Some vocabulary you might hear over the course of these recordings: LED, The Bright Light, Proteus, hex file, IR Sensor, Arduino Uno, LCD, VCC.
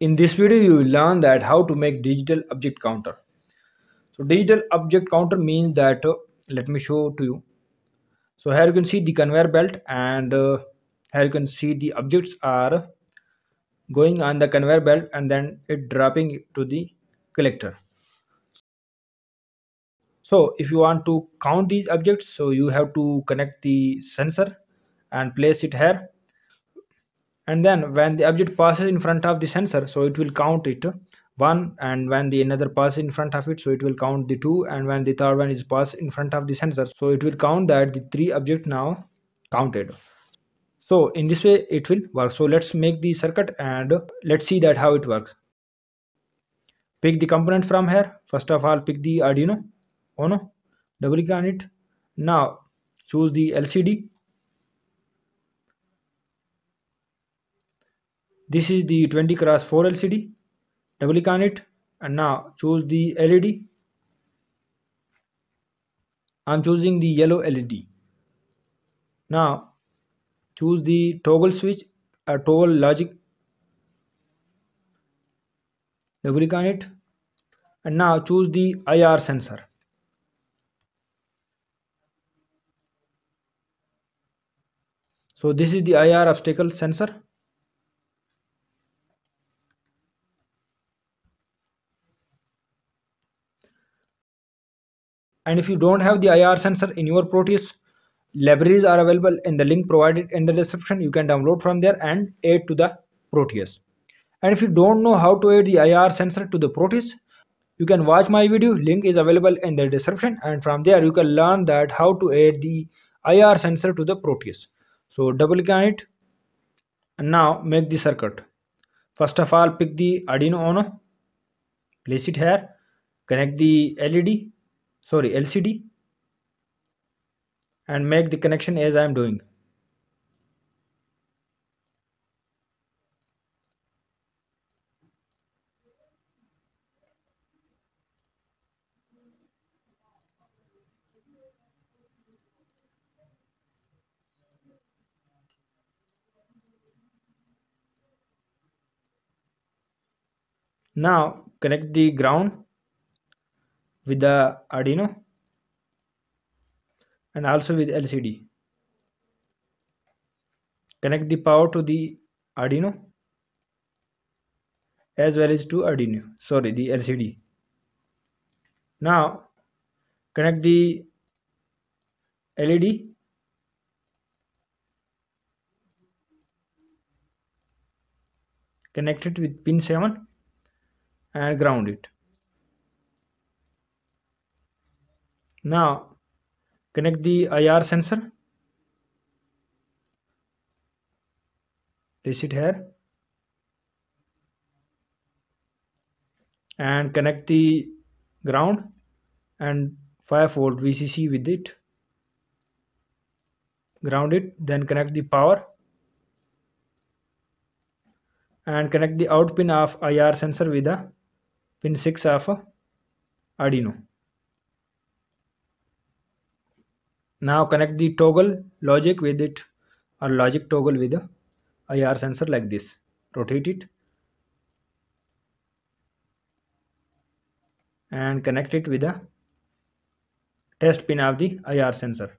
In this video, you will learn that how to make digital object counter. So digital object counter means that, let me show to you. So here you can see the conveyor belt, and here you can see the objects are going on the conveyor belt and then it dropping to the collector. So if you want to count these objects, so you have to connect the sensor and place it here. And then when the object passes in front of the sensor, so it will count it one, and when the another passes in front of it, so it will count the two, and when the third one is passed in front of the sensor, so it will count that the three objects now counted. So in this way it will work. So let's make the circuit and let's see that how it works. Pick the component from here. First of all, pick the Arduino Uno, double click on it. Now choose the LCD. This is the 20x4 LCD. Double click on it, and now choose the LED. I'm choosing the yellow LED. Now choose the toggle switch or toggle logic. Double click on it, and now choose the IR sensor. So this is the IR obstacle sensor. And if you don't have the IR sensor in your Proteus, libraries are available in the link provided in the description. You can download from there and add to the Proteus. And if you don't know how to add the IR sensor to the Proteus, you can watch my video. Link is available in the description, and from there you can learn that how to add the IR sensor to the Proteus. So double click on it, and now make the circuit. First of all, pick the Arduino Uno, place it here, connect the LCD, and make the connection as I am doing. Now connect the ground with the Arduino and also with LCD. Connect the power to the Arduino as well as to the LCD. Now connect the LED . Connect it with pin 7 and ground it. Now connect the IR sensor, place it here, and connect the ground and 5V VCC with it, ground it, then connect the power and connect the out pin of IR sensor with the pin 6 of Arduino. Now connect the toggle logic with it, or logic toggle with the IR sensor like this. Rotate it and connect it with the test pin of the IR sensor.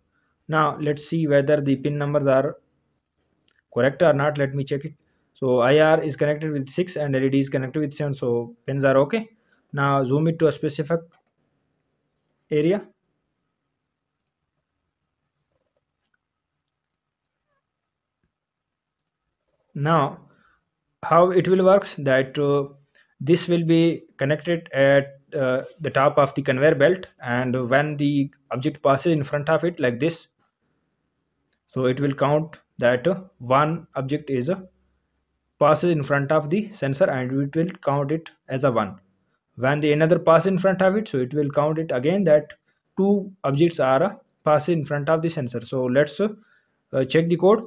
Now let's see whether the pin numbers are correct or not. Let me check it. So IR is connected with 6 and LED is connected with 7. So pins are okay. Now zoom it to a specific area. Now how it will works that this will be connected at the top of the conveyor belt, and when the object passes in front of it like this, so it will count that one object is passes in front of the sensor, and it will count it as a one. When the another passes in front of it, so it will count it again that two objects are passed in front of the sensor. So let's check the code.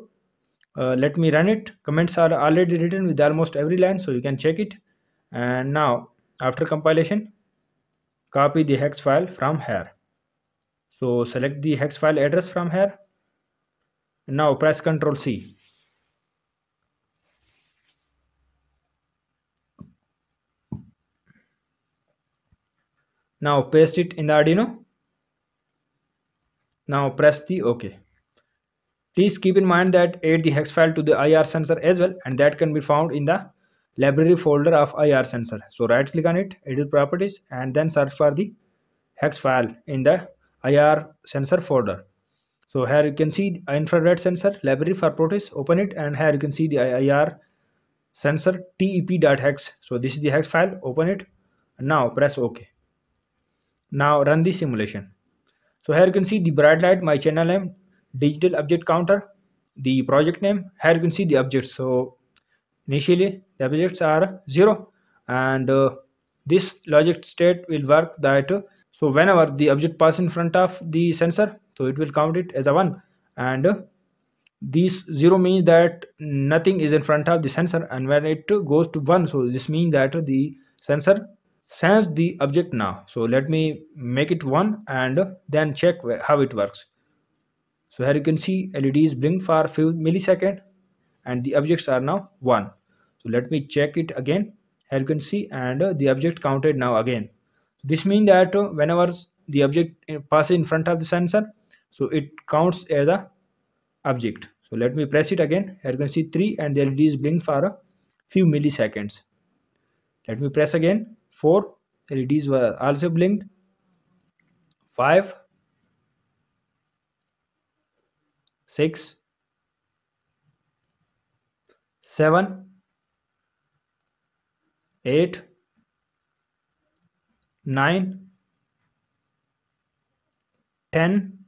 Let me run it. Comments are already written with almost every line, so you can check it. And now after compilation, copy the hex file from here. So select the hex file address from here. Now press Ctrl C. Now paste it in the Arduino. Now press the OK. Please keep in mind that add the hex file to the IR sensor as well, and that can be found in the library folder of IR sensor. So right click on it, edit properties, and then search for the hex file in the IR sensor folder. So here you can see infrared sensor library for Proteus, open it, and here you can see the IR sensor tep.hex. So this is the hex file, open it. Now press OK. Now run the simulation. So here you can see the bright light, my channel name, digital object counter, the project name. Here you can see the objects. So initially the objects are 0, and this logic state will work that so whenever the object passes in front of the sensor, so it will count it as a 1, and this 0 means that nothing is in front of the sensor, and when it goes to 1, so this means that the sensor sense the object now. So let me make it 1 and then check how it works. So here you can see LEDs blink for few milliseconds, and the objects are now 1. So let me check it again. Here you can see, and the object counted now again. This means that whenever the object passes in front of the sensor, so it counts as a object. So let me press it again. Here you can see 3, and the LEDs blink for a few milliseconds. Let me press again. 4, LEDs were also blinked. 5, 6, 7, 8, 9, 10.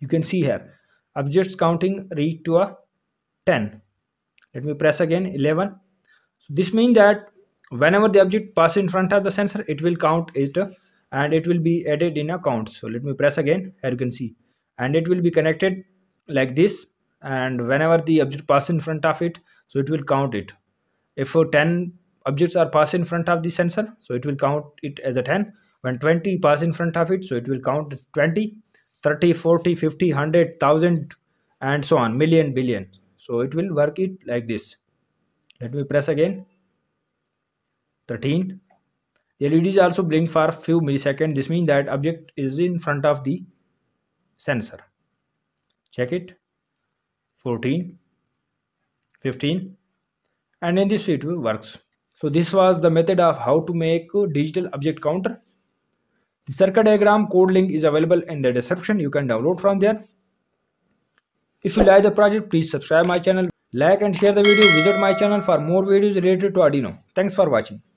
You can see here objects counting reached to a 10. Let me press again. 11. So this means that whenever the object passes in front of the sensor, it will count it, and it will be added in a count. So let me press again. Here you can see, and it will be connected like this, and whenever the object passes in front of it, so it will count it. If 10 objects are passed in front of the sensor, so it will count it as a 10. When 20 pass in front of it, so it will count 20, 30, 40, 50, 100, 1000, and so on, million, billion. So it will work it like this. Let me press again. 13. The LEDs also blink for few milliseconds. This means that object is in front of the sensor. Check it. 14, 15, and in this it will works. So this was the method of how to make a digital object counter. The circuit diagram code link is available in the description. You can download from there. If you like the project, please subscribe my channel, like and share the video. Visit my channel for more videos related to Arduino. Thanks for watching.